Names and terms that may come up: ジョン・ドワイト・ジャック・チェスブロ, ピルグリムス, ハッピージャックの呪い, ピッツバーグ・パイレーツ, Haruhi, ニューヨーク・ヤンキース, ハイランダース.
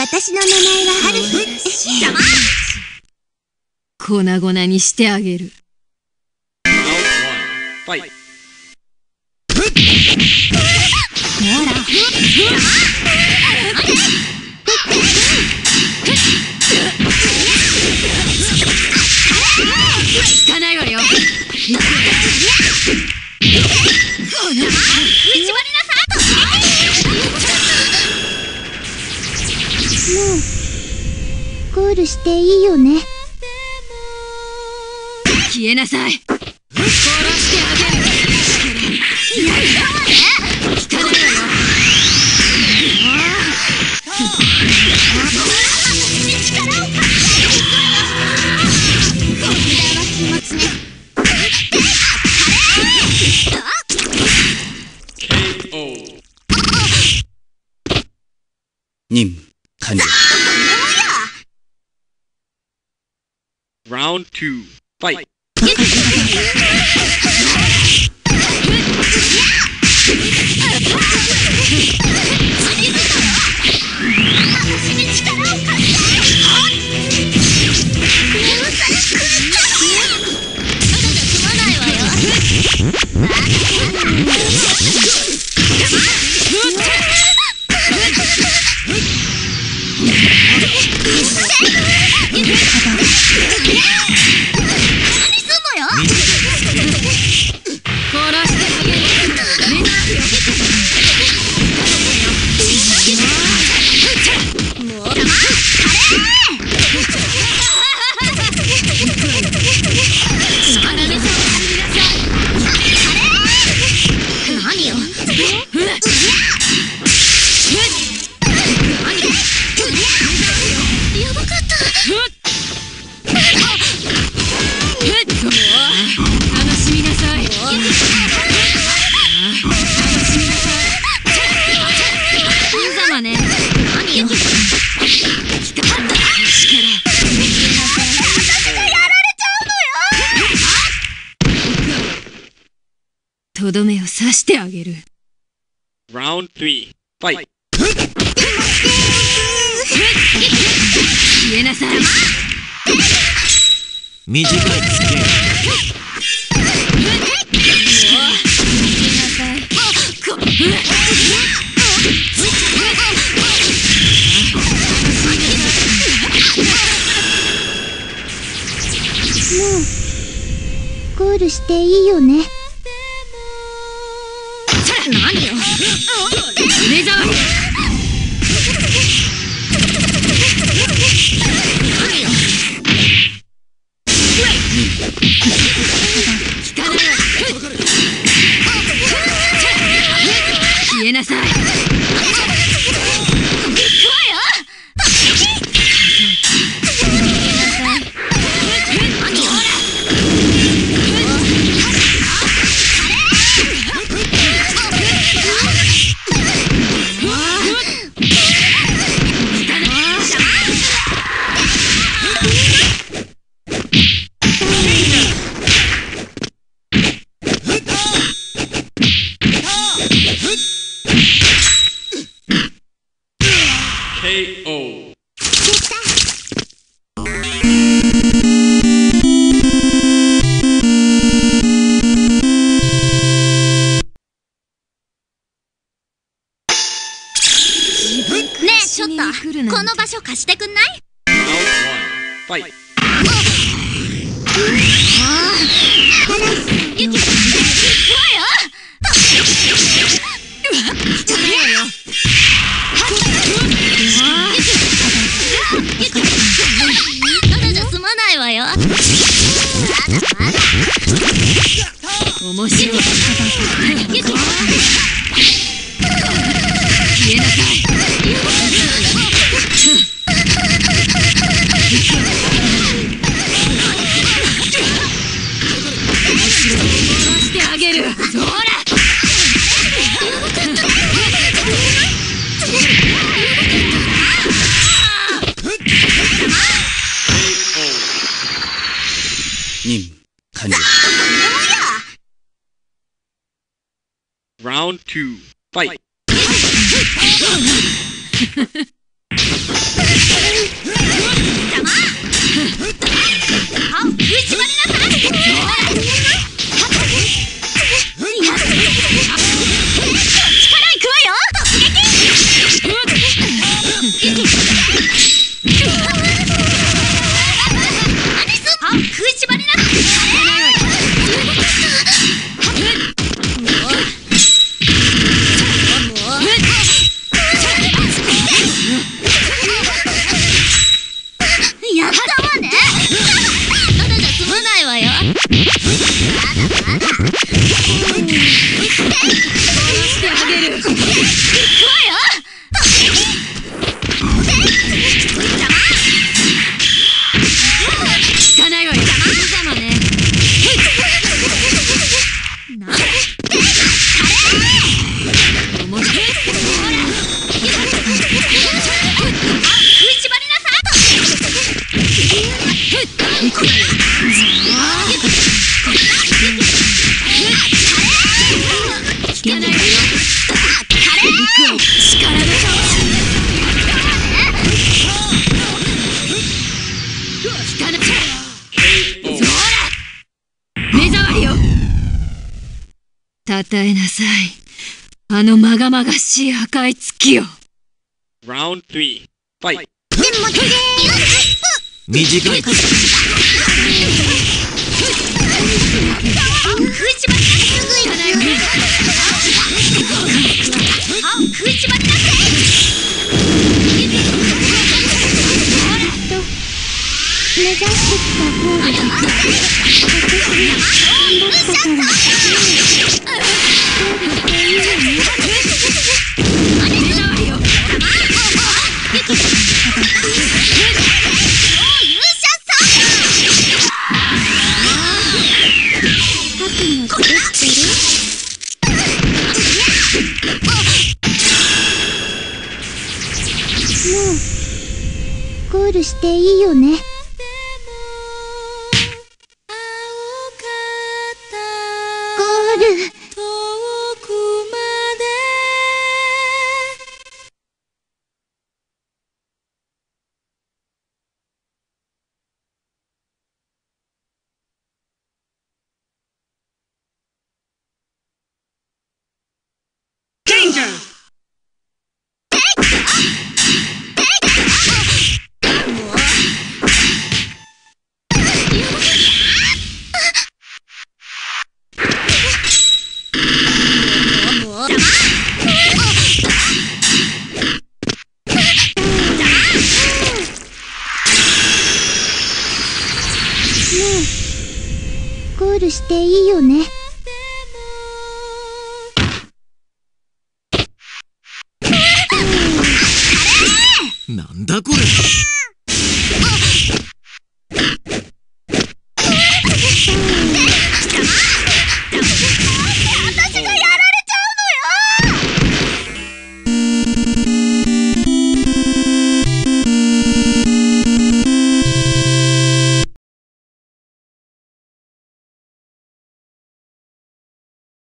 私の名前はハルヒ。邪魔。粉々にしてあげる。ほら。行かないわよ。もうゴールしていいよね。消えなさい。殺してあげる。聞かないわよ。力を貸して。こちらは気持ちね。任務完了。Round 2 Fight。 とどめを刺してあげる。Round 3 Fight。 消えなさい。短いつけ。消えなさい。もうゴールしていいよね。何よ。梅沢。何よ。聞かない。消えなさい。行くわよ。この場所貸してくんない？面白い。消えなさい。任務完了。Round 2 Fight。与えなさい、あのまがまがしい赤い月よ。ラウンド3、ファイト。短い。目指してきたゴールが私に頑張ったからどうもうゴールしていいよね。ゴールしていいよね。